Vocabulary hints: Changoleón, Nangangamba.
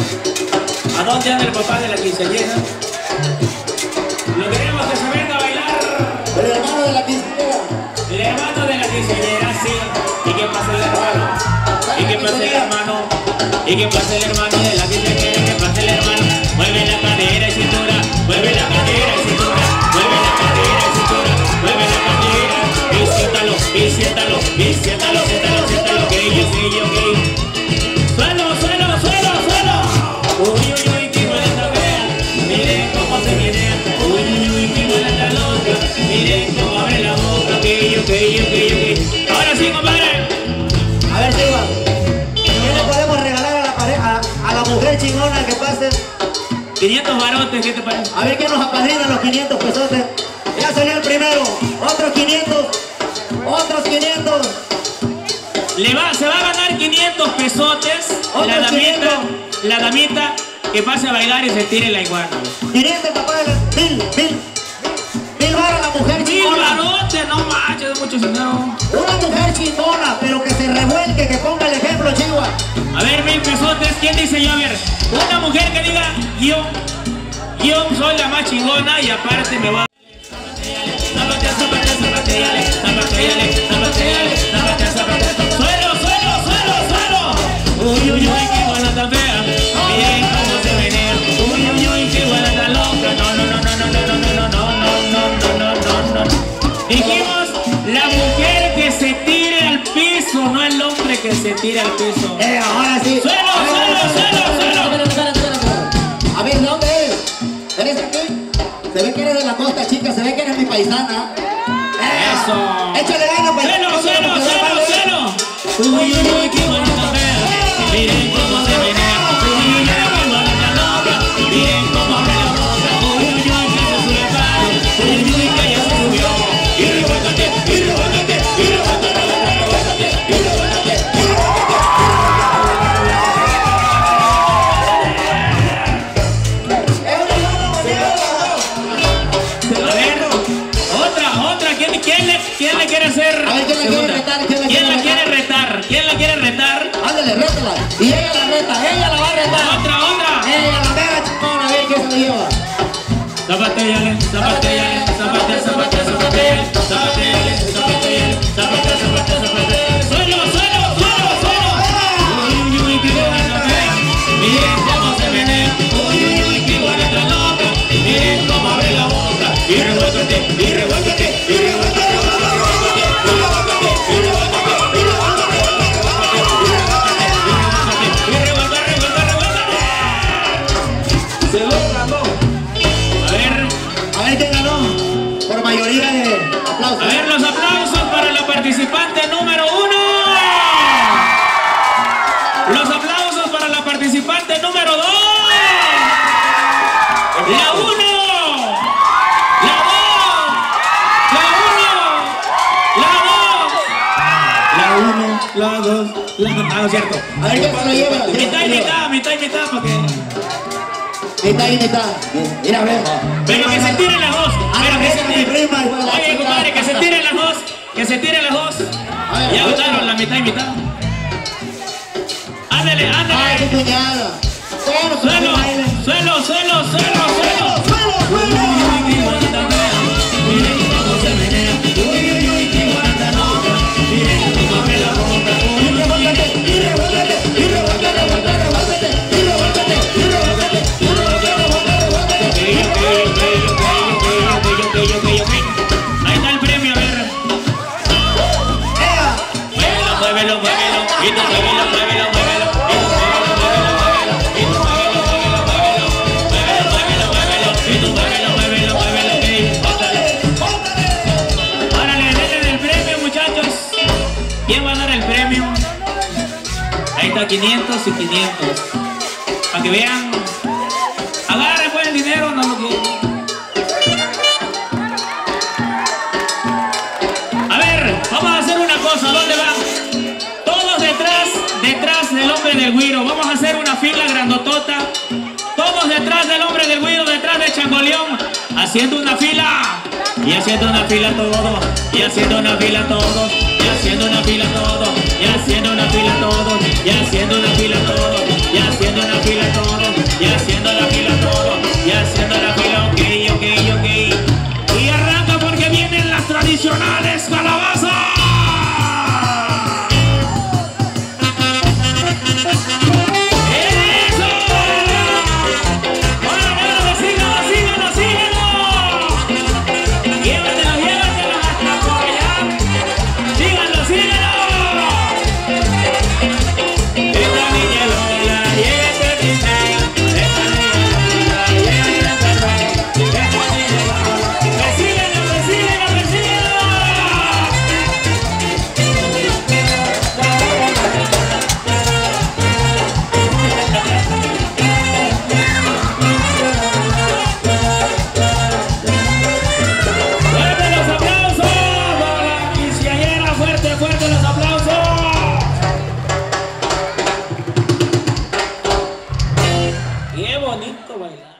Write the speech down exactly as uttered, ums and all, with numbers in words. ¿A dónde anda el papá de la quinceañera? Lo queremos que se venga a bailar. El hermano de la quinceañera. El hermano de la quinceañera, sí. ¿Y qué pasa el hermano? ¿Y qué pasa el hermano? ¿Y qué pasa el hermano de la quinceañera? ¿Qué pasa el hermano? Mueve la cadera y cintura. Mueve la cadera y cintura. Mueve la cadera y cintura. Mueve la cadera. Y siéntalo, y siéntalo, y siéntalo, siéntalo, siéntalo. Que yo soy yo, que ahora sí, compadre. A ver, Chihuahua, ¿qué le podemos regalar a la pareja, a la mujer chingona que pase? quinientos barotes, ¿qué te parece? A ver qué nos apadrinan los quinientos pesotes. Ya salió el primero, otros quinientos, otros quinientos. Le va, se va a ganar quinientos pesotes. La damita, la damita que pase a bailar y se tire la iguana. quinientos, papá, mil, mil. No manches, mucho dinero. Una mujer chingona, pero que se revuelque, que ponga el ejemplo, Chihuahua. A ver, mil pesotes, ¿quién dice yo? A ver, una mujer que diga, yo, yo soy la más chingona y aparte me va. Suelo, suelo, suelo, suelo. Uy, uy, uy, qué buena tan fea. Miren cómo se venía. Uy, uy, uy, qué buena tan loca. No, no, no, no, no, no, no, no, no, no, no, no, no. Dijimos, la mujer que se tire al piso, no el hombre que se tire al piso. Eh, ahora sí. ¡Suelo, suelo, suelo, suelo! A ver, ¿dónde es? ¿Eres aquí? Se ve que eres de la costa, chica, se ve que eres mi paisana. ¡Eso! ¡Échale ganas, paisana! ¡Suelo, suelo, suelo, suelo! ¡Uy, uy, uy, qué bonita fea! ¡Miren cómo se venea! ¡Uy, uy, qué bonita loca! ¡Miren cómo abre la boca! ¡Uy, uy, uy, que se sube! ¡Uy, uy, uy, que ya se subió! ¿Quién la quiere hacer? A ver, ¿quién la quiere retar? ¿Quién la quiere, ¿Quién quiere retar? ¿Quién la quiere retar? Ándale, rétala. Y ella la reta, ella la va a retar. Otra, otra. Ella la mera chingona, a ver qué se la lleva. Zapateale, zapateale, zapateale, zapateale, zapateale, zapateale, zapateale, zapateale, zapateale, zapateale. Suelo, suelo, suelo, suelo. Uy, uy, uy, qué bonita fea. Miren cómo se menea. Uy, uy, uy, qué bonita loca. Miren cómo abre la boca. Y revuélvete, y revuélvete, y revuélvete. A ver, los aplausos para la participante número uno. Los aplausos para la participante número dos. La uno. La dos. La uno. La dos. La uno. La dos. La dos. Ah, cierto. A ver, ¿qué se lo lleva? Mitad y mitad, mitad y mitad, ¿para qué? Mitad y mitad. Mira, a ver. Pero que se tiren las dos. Pero que se tiren. Oye, compadre, que se tiren las dos. Que se tiren las dos. Ya votaron la mitad y mitad. Ándale, ándale. Ay, qué puñada. Suelo, suelo, suelo, suelo, suelo. Suelo, suelo. Uy, uy, qué bonita fea. Miren cómo se menea. Uy, uy, uy, qué bonita loca. Miren cómo abre la boca. Y revuélvete, y revuélvete, y revuélvete, revuélvete, y revuélvete, y revuélvete, y revuélvete, y revuélvete. Okay, okay, okay. Ahí está el premio, a ver. Muévelo, muévelo, muévelo. Y tú muévelo, muévelo, muévelo. Y tú muévelo, muévelo, muévelo. Y tú muévelo, muévelo, muévelo. Muévelo, muévelo, muévelo. Y tú muévelo, muévelo, muévelo. Ótale, ótale. Ahora le den el premio, muchachos. ¿Quién va a dar el premio? Ahí está, quinientos y quinientos. Para que vean. Agarren pues el dinero, no lo quieren. Del güiro, vamos a hacer una fila grandotota, todos detrás del hombre del güiro, detrás de Changoleón, haciendo una fila, y haciendo una fila todos, y haciendo una fila todos, y haciendo una fila todos, y haciendo una fila todos, y haciendo una fila todos, y haciendo una fila todos. bonito bailar.